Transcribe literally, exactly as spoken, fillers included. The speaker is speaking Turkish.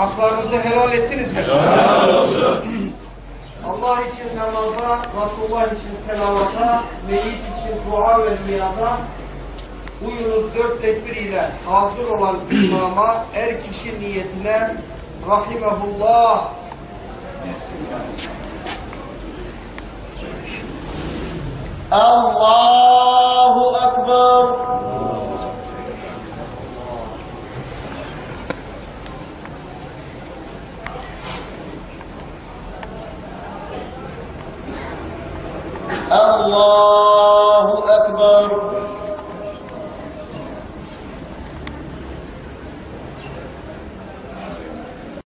Haklarınızı helal ettiniz mi? Helal olsun. Allah için namaza, Resulullah için selamata, meyit için dua ve niyaza, uyunuz dört tekbir ile hazır olan imama, her kişi niyetine rahimehullah. Allahu Ekber. Allah